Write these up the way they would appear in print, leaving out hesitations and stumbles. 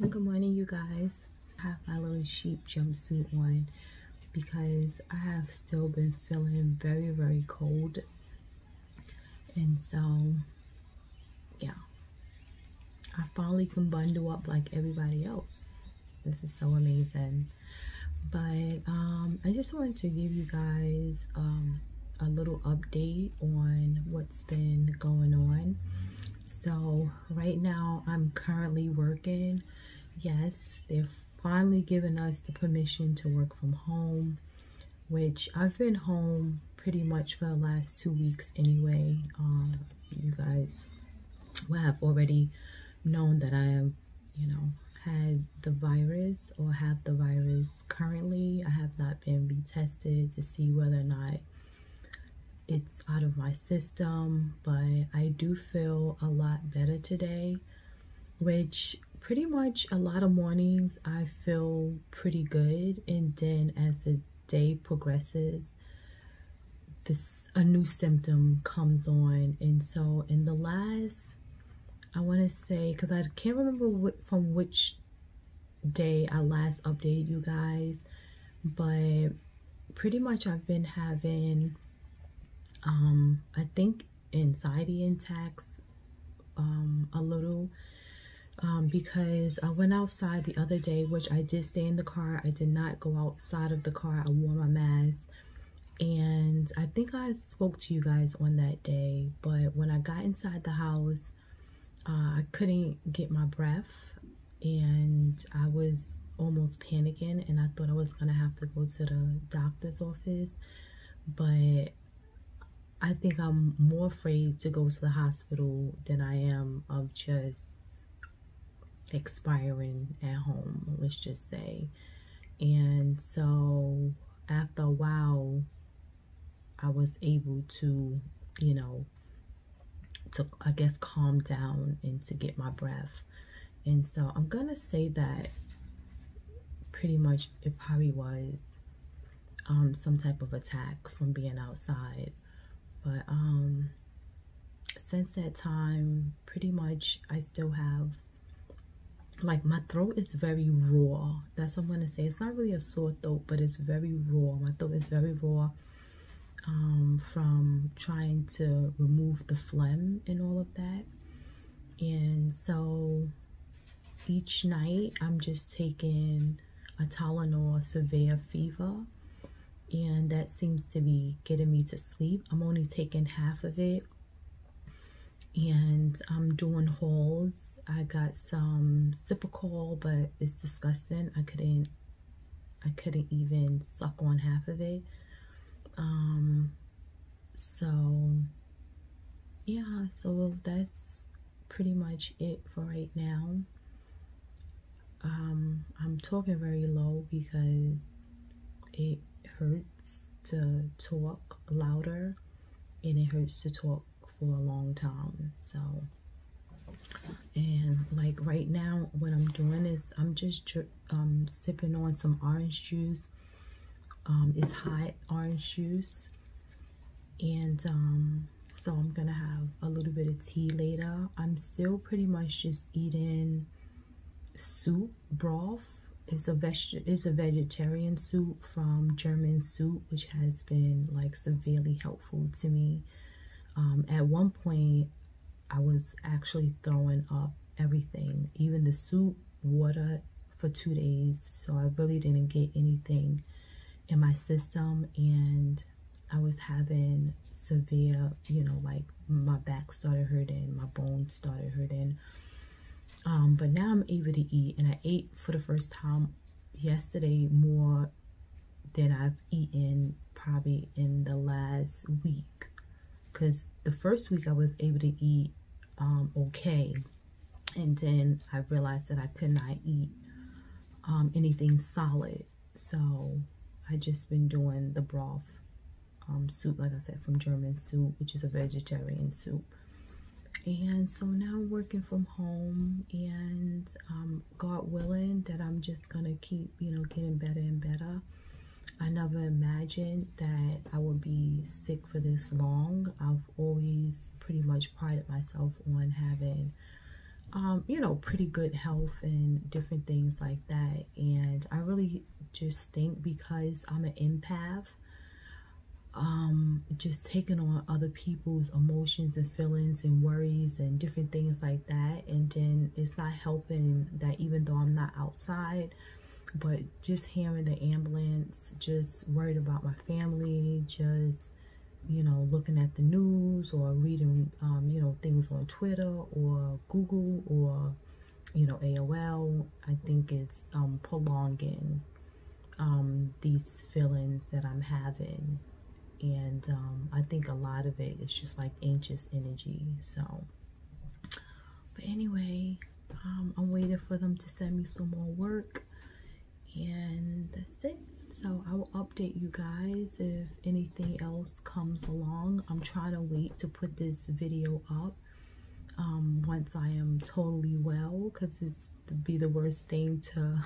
Good morning, you guys. I have my little sheep jumpsuit on because I have still been feeling very, very cold. And so, yeah, I finally can bundle up like everybody else. This is so amazing. But I just wanted to give you guys a little update on what's been going on. So right now I'm currently working. Yes, they've finally given us the permission to work from home, which I've been home pretty much for the last 2 weeks anyway. You guys will have already known that I am, you know, had the virus or have the virus currently. I have not been retested to see whether or not it's out of my system, but I do feel a lot better today, which pretty much a lot of mornings I feel pretty good, and then as the day progresses, a new symptom comes on. And so in the last, I want to say, because I can't remember from which day I last updated you guys, but pretty much I've been having I think anxiety attacks a little, because I went outside the other day, which I did stay in the car. I did not go outside of the car. I wore my mask, and I think I spoke to you guys on that day, but when I got inside the house, I couldn't get my breath, and I was almost panicking, and I thought I was gonna have to go to the doctor's office, but I think I'm more afraid to go to the hospital than I am of just expiring at home, let's just say. And so after a while, I was able to, you know, to, I guess, calm down and to get my breath. And so I'm gonna say that pretty much it probably was some type of attack from being outside. But since that time, pretty much I still have, like, my throat is very raw. That's what I'm going to say. It's not really a sore throat, but it's very raw. My throat is very raw from trying to remove the phlegm and all of that. And so each night I'm just taking a Tylenol severe fever, and that seems to be getting me to sleep. I'm only taking half of it, and I'm doing hauls. I got some Cipacol, but it's disgusting. I couldn't even suck on half of it. So yeah, so that's pretty much it for right now. I'm talking very low because it hurts to talk louder, and it hurts to talk for a long time. So, and like right now what I'm doing is I'm just sipping on some orange juice. It's hot orange juice, and so I'm gonna have a little bit of tea later. I'm still pretty much just eating soup broth. It's a vegetarian soup from German Soup, which has been like severely helpful to me. At one point, I was actually throwing up everything, even the soup, water, for 2 days. So I really didn't get anything in my system, and I was having severe, you know, like my back started hurting, my bones started hurting. But now I'm able to eat, and I ate for the first time yesterday more than I've eaten probably in the last week, because the first week I was able to eat okay, and then I realized that I could not eat anything solid. So I just been doing the broth soup, like I said, from German Soup, which is a vegetarian soup. And so now I'm working from home, and God willing that I'm just gonna keep, you know, getting better and better. I never imagined that I would be sick for this long. I've always pretty much prided myself on having you know, pretty good health and different things like that. And I really just think because I'm an empath, just taking on other people's emotions and feelings and worries and different things like that. And then it's not helping that even though I'm not outside, but just hearing the ambulance, just worried about my family, just, you know, looking at the news or reading, you know, things on Twitter or Google or, you know, AOL. I think it's prolonging these feelings that I'm having. And I think a lot of it is just like anxious energy. So, but anyway, I'm waiting for them to send me some more work. And that's it. So I will update you guys if anything else comes along. I'm trying to wait to put this video up once I am totally well, because it's be the worst thing to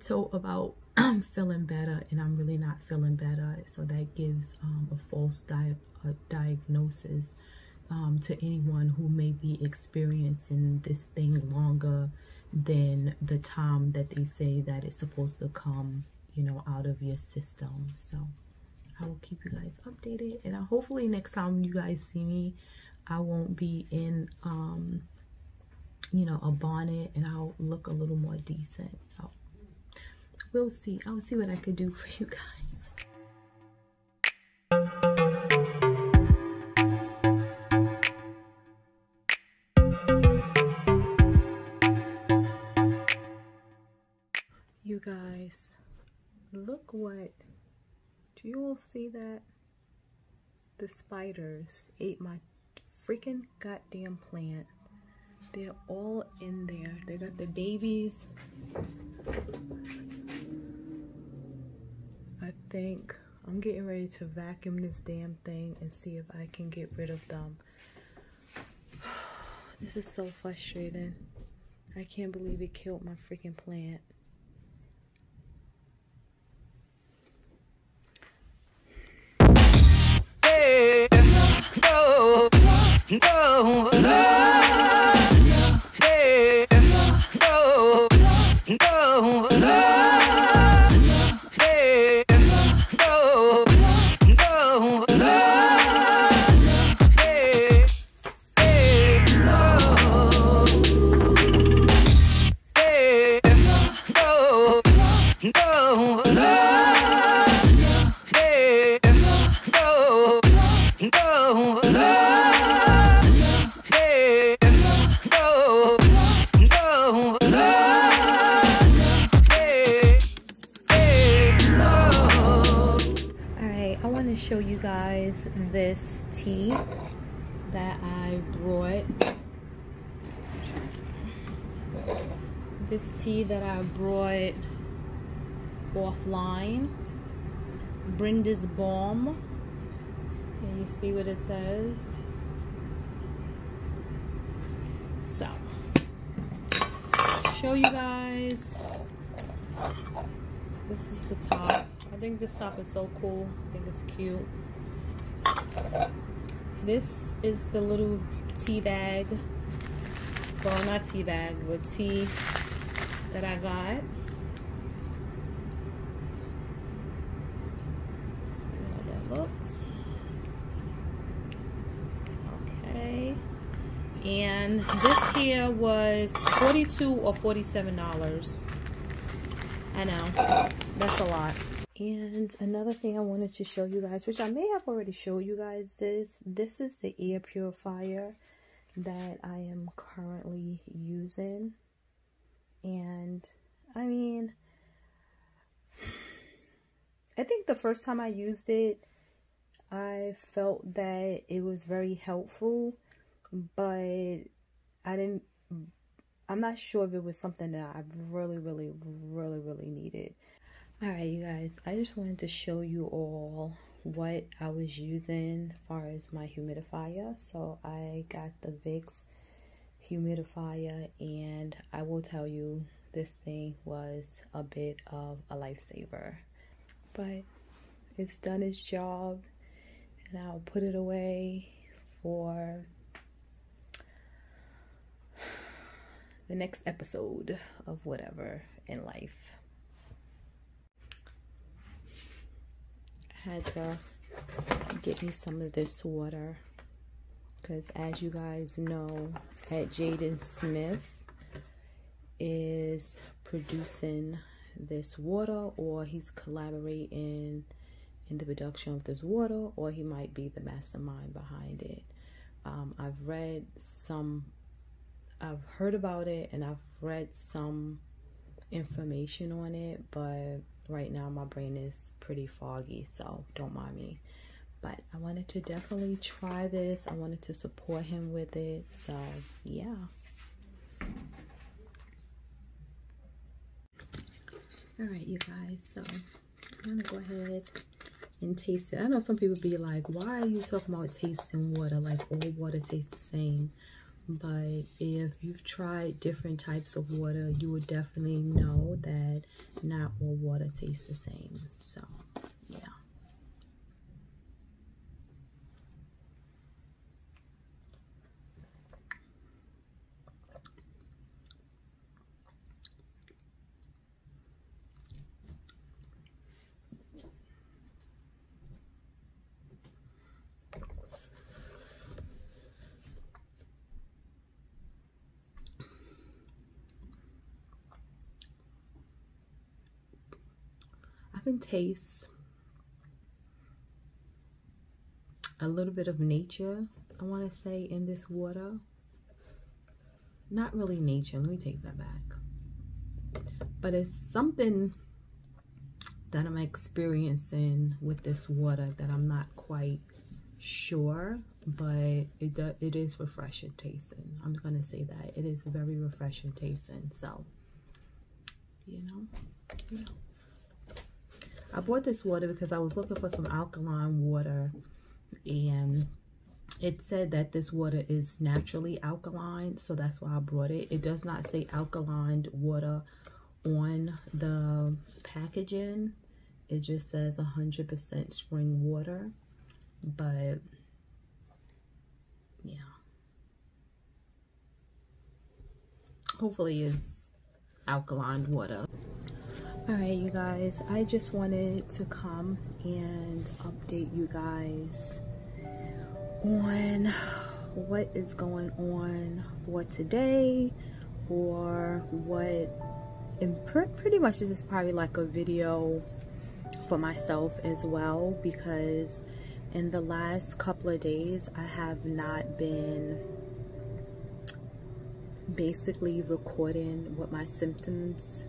talk about. I'm feeling better and I'm really not feeling better, so that gives a false diagnosis to anyone who may be experiencing this thing longer than the time that they say that it's supposed to come, you know, out of your system. So I will keep you guys updated, and hopefully next time you guys see me, I won't be in you know, a bonnet, and I'll look a little more decent. So we'll see. I'll see what I could do for you guys. You guys, look what, do you all see that? The spiders ate my freaking goddamn plant. They're all in there. They got the babies. I think I'm getting ready to vacuum this damn thing and see if I can get rid of them. This is so frustrating. I can't believe it killed my freaking plant. Hey, no, no, no. Hey, no, no, no. Show you guys this tea that I brought. This tea that I brought offline. Brenda's Balm. And you see what it says. So, show you guys. This is the top. I think this top is so cool. I think it's cute. This is the little tea bag. Well, not tea bag, but tea that I got. See how that looks. Okay. And this here was $42 or $47. I know, that's a lot. And another thing I wanted to show you guys, which I may have already showed you guys, this is the air purifier that I am currently using. And I mean, I think the first time I used it, I felt that it was very helpful, but I'm not sure if it was something that I really needed. All right, you guys, I just wanted to show you all what I was using as far as my humidifier. So I got the Vicks humidifier, and I will tell you, this thing was a bit of a lifesaver. But it's done its job, and I'll put it away for the next episode of whatever in life. I had to get me some of this water because, as you guys know, at Jaden Smith is producing this water, or he's collaborating in the production of this water, or he might be the mastermind behind it. I've read some, I've heard about it, and I've read some information on it, but right now my brain is pretty foggy, so don't mind me. But I wanted to definitely try this. I wanted to support him with it, so yeah. All right, you guys, so I'm gonna go ahead and taste it. I know some people be like, why are you talking about tasting water? Like, all water tastes the same. But if you've tried different types of water, you would definitely know that not all water tastes the same. So, yeah. I can taste a little bit of nature, I want to say, in this water. Not really nature, let me take that back. But it's something that I'm experiencing with this water that I'm not quite sure, but it is refreshing tasting. I'm going to say that. It is very refreshing tasting. So, you know, yeah. I bought this water because I was looking for some alkaline water, and it said that this water is naturally alkaline, so that's why I brought it. It does not say alkaline water on the packaging. It just says 100% spring water, but yeah. Hopefully it's alkaline water. Alright, you guys, I just wanted to come and update you guys on what is going on for today, or what, and pretty much this is probably like a video for myself as well, because in the last couple of days I have not been basically recording what my symptoms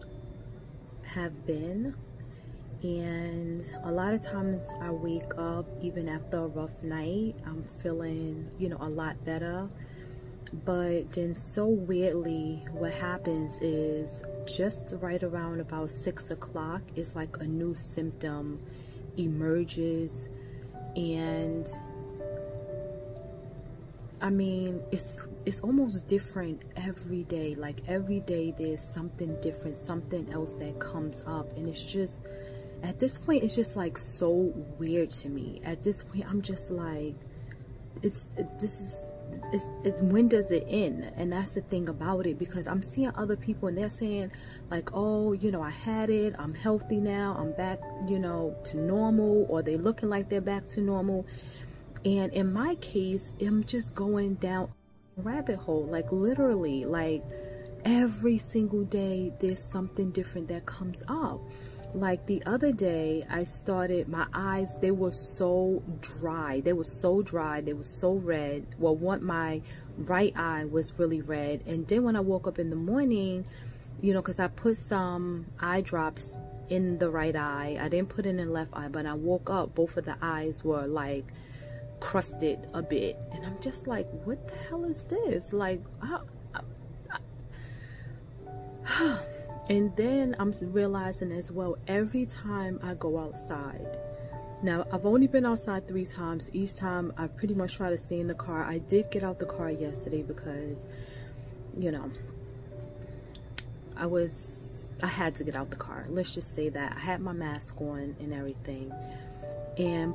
have been. And a lot of times I wake up, even after a rough night, I'm feeling, you know, a lot better. But then, so weirdly, what happens is just right around about 6 o'clock, it's like a new symptom emerges. And I mean, it's almost different every day. Like, every day there's something different, something else that comes up. And it's just, at this point, it's just like so weird to me. At this point, I'm just like, when does it end? And that's the thing about it, because I'm seeing other people and they're saying like, oh, you know, I had it, I'm healthy now, I'm back, you know, to normal, or they looking like they're back to normal. And in my case, I'm just going down a rabbit hole, like literally, like every single day there's something different that comes up. Like the other day, I started, my eyes, they were so dry. They were so dry. They were so red. Well, one, my right eye was really red. And then when I woke up in the morning, you know, because I put some eye drops in the right eye. I didn't put it in the left eye, but I woke up, both of the eyes were like crusted a bit, and I'm just like, what the hell is this? Like, and then I'm realizing as well, every time I go outside, now I've only been outside 3 times, each time I pretty much try to stay in the car. I did get out the car yesterday because, you know, I had to get out the car, let's just say that. I had my mask on and everything.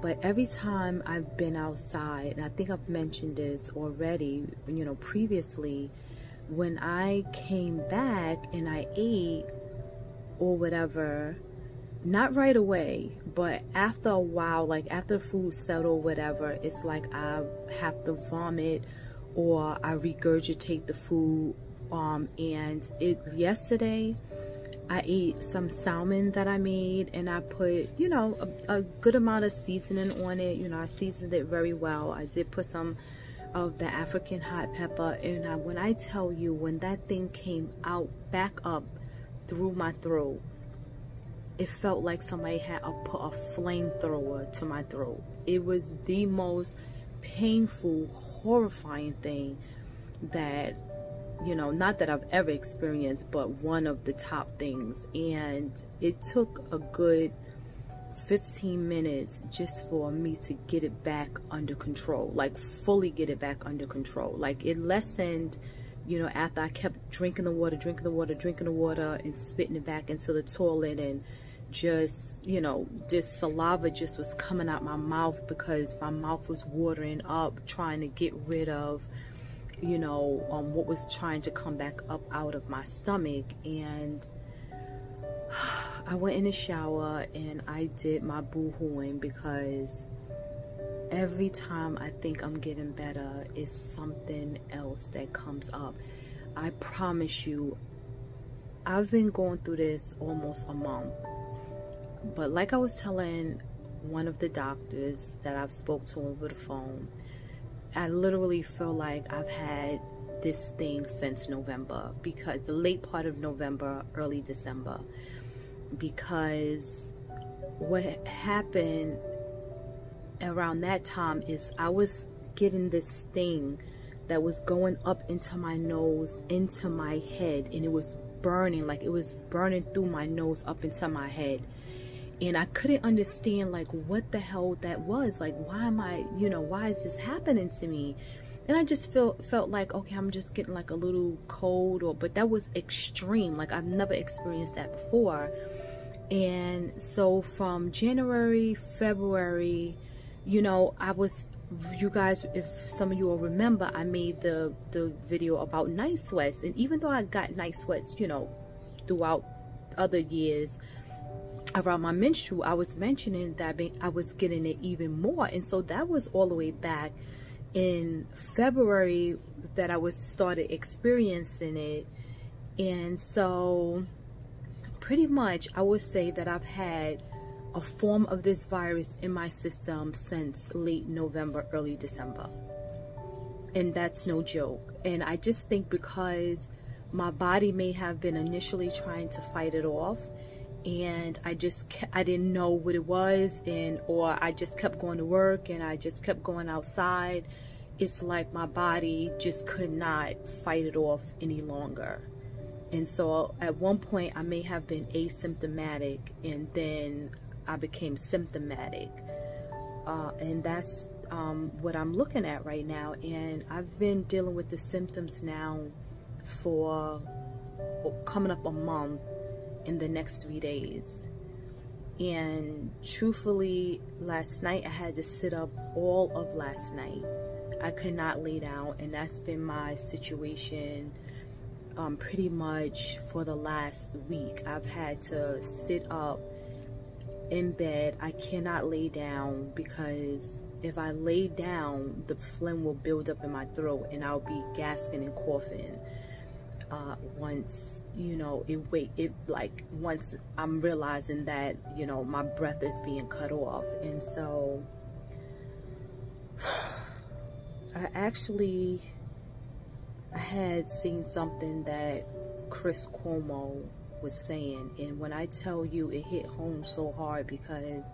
But every time I've been outside, and I think I've mentioned this already, you know, previously, when I came back and I ate or whatever, not right away, but after a while, like after food settled, whatever, it's like I have to vomit or I regurgitate the food. And yesterday I ate some salmon that I made, and I put, you know, a good amount of seasoning on it. You know, I seasoned it very well. I did put some of the African hot pepper, and when I tell you, when that thing came out back up through my throat, it felt like somebody had put a flamethrower to my throat. It was the most painful, horrifying thing that, you know, not that I've ever experienced, but one of the top things. And it took a good 15 minutes just for me to get it back under control, like fully get it back under control. Like it lessened, you know, after I kept drinking the water and spitting it back into the toilet, and just, you know, this saliva just was coming out my mouth because my mouth was watering up trying to get rid of, you know, what was trying to come back up out of my stomach. And I went in the shower and I did my boo-hooing, because every time I think I'm getting better, it's something else that comes up. I promise you, I've been going through this almost a month. But like I was telling one of the doctors that I've spoke to over the phone, I literally feel like I've had this thing since November, because the late part of November, early December, because what happened around that time is I was getting this thing that was going up into my nose, into my head, and it was burning, like it was burning through my nose up into my head. And I couldn't understand, like, what the hell that was. Like, why am I, you know, why is this happening to me? And I just felt like, okay, I'm just getting like a little cold, or, but that was extreme. Like, I've never experienced that before. And so from January, February, you know, I was, you guys, if some of you will remember, I made the video about night sweats. And even though I got night sweats, you know, throughout other years, around my menstrual, I was mentioning that I was getting it even more. And so that was all the way back in February that I was started experiencing it. And so pretty much I would say that I've had a form of this virus in my system since late November, early December. And that's no joke. And I just think because my body may have been initially trying to fight it off, and I didn't know what it was, and or I just kept going to work and I just kept going outside. It's like my body just could not fight it off any longer. And so at one point I may have been asymptomatic, and then I became symptomatic, and that's what I'm looking at right now. And I've been dealing with the symptoms now for coming up a month in the next 3 days. And truthfully, last night I had to sit up all of last night. I could not lay down, and that's been my situation pretty much for the last week. I've had to sit up in bed. I cannot lay down, because if I lay down, the phlegm will build up in my throat and I'll be gasping and coughing. Once, you know, once I'm realizing that, you know, my breath is being cut off. And so I had seen something that Chris Cuomo was saying, and when I tell you, it hit home so hard, because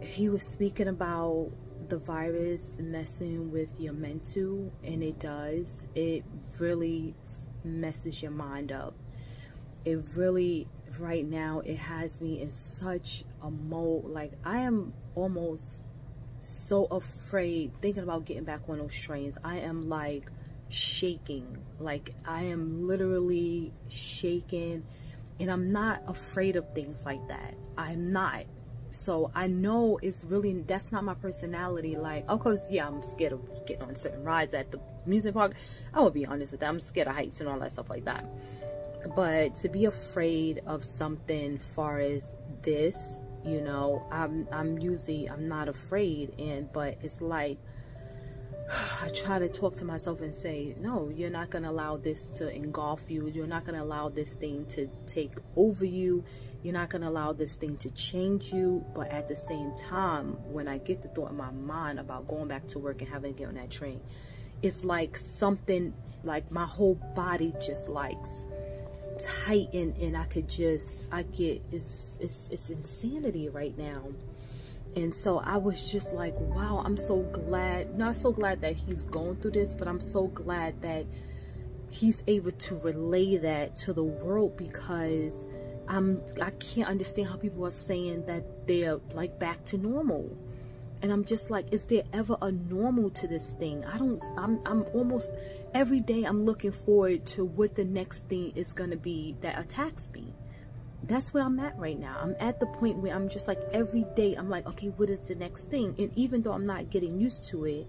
he was speaking about the virus messing with your mental, and it does. It really messes your mind up. It really, right now, it has me in such a mode. Like, I am almost so afraid thinking about getting back on those trains. I am like shaking. Like, I am literally shaking, and I'm not afraid of things like that. I'm not. So I know it's really, that's not my personality. Like, of course, yeah, I'm scared of getting on certain rides at the amusement park. I would be honest with that. I'm scared of heights and all that stuff like that. But to be afraid of something far as this, you know, I'm not afraid, but it's like I try to talk to myself and say, no, you're not going to allow this to engulf you. You're not going to allow this thing to take over you. You're not going to allow this thing to change you. But at the same time, when I get the thought in my mind about going back to work and having to get on that train, it's like something, like my whole body just likes tighten, and I could just, I get, it's insanity right now. And so I was just like, wow, I'm so glad, not so glad that he's going through this, but I'm so glad that he's able to relay that to the world, because I can't understand how people are saying that they're like back to normal. And I'm just like, is there ever a normal to this thing? I'm almost every day I'm looking forward to what the next thing is going to be that attacks me. That's where I'm at right now. I'm at the point where I'm just like, every day I'm like, okay, what is the next thing? And even though I'm not getting used to it,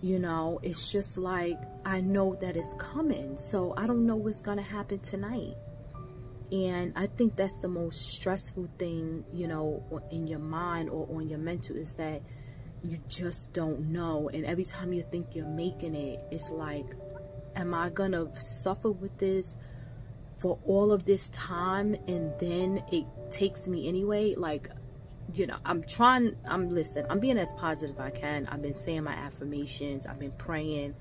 you know, it's just like, I know that it's coming. So I don't know what's going to happen tonight. And I think that's the most stressful thing, you know, in your mind or on your mental, is that you just don't know. And every time you think you're making it, it's like, am I going to suffer with this for all of this time, and then it takes me anyway? Like, you know, I'm being as positive I can. I've been saying my affirmations, I've been praying.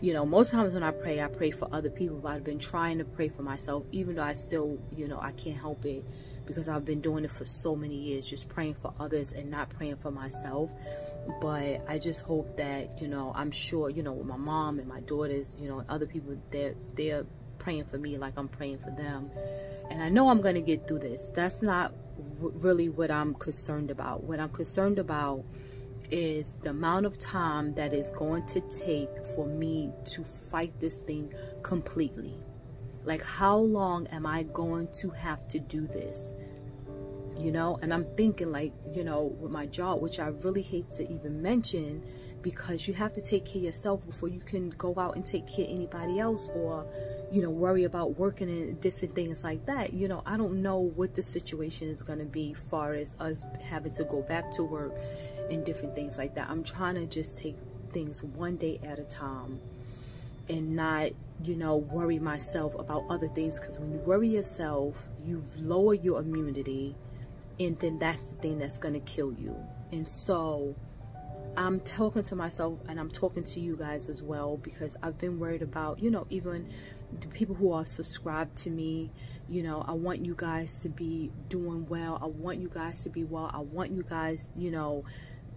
You know, most times when I pray for other people, but I've been trying to pray for myself, even though I still, you know, I can't help it, because I've been doing it for so many years, just praying for others and not praying for myself. But I just hope that, you know, I'm sure, you know, with my mom and my daughters, you know, and other people, they're praying for me like I'm praying for them, and I know I'm gonna get through this. That's not really what I'm concerned about. What I'm concerned about is the amount of time that is going to take for me to fight this thing completely. Like, how long am I going to have to do this? You know, and I'm thinking, like, you know, with my job, which I really hate to even mention, because you have to take care of yourself before you can go out and take care of anybody else, or, you know, worry about working and different things like that. You know, I don't know what the situation is going to be far as us having to go back to work and different things like that. I'm trying to just take things one day at a time and not, you know, worry myself about other things, because when you worry yourself, you lower your immunity. And then that's the thing that's going to kill you. And so I'm talking to myself, and I'm talking to you guys as well, because I've been worried about, you know, even the people who are subscribed to me. You know, I want you guys to be doing well. I want you guys to be well. I want you guys, you know,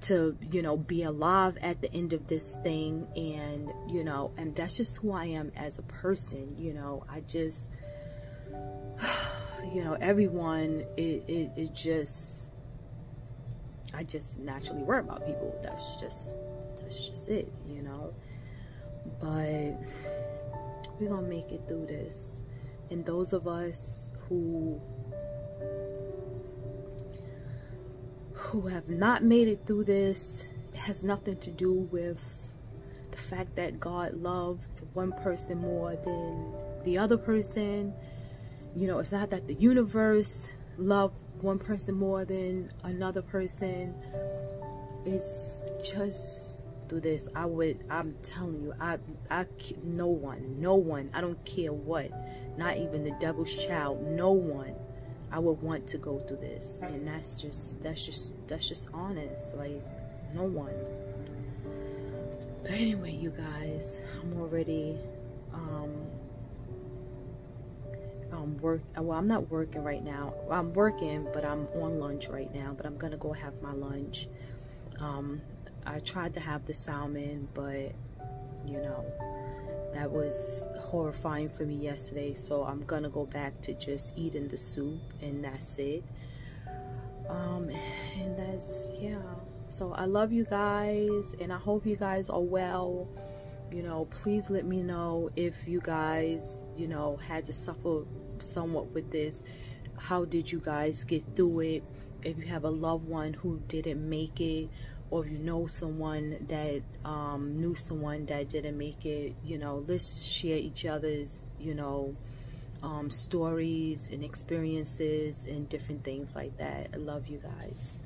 to, you know, be alive at the end of this thing. And, you know, and that's just who I am as a person. You know, I just... you know, everyone, it just, I just naturally worry about people. That's just it, you know. But we're gonna make it through this. And those of us who have not made it through this, it has nothing to do with the fact that God loved one person more than the other person. You know, it's not that the universe loved one person more than another person. It's just through this. I'm telling you, no one, I don't care what, not even the devil's child, no one, I would want to go through this. And that's just honest. Like, no one. But anyway, you guys, I'm already, I'm not working right now. I'm working, but I'm on lunch right now, but I'm gonna go have my lunch. I tried to have the salmon, but you know, that was horrifying for me yesterday, so I'm gonna go back to just eating the soup, and that's it. And that's, yeah, so I love you guys, and I hope you guys are well. You know, please let me know if you guys, you know, had to suffer somewhat with this. How did you guys get through it? If you have a loved one who didn't make it, or if you know someone that knew someone that didn't make it, you know, let's share each other's, you know, stories and experiences and different things like that. I love you guys.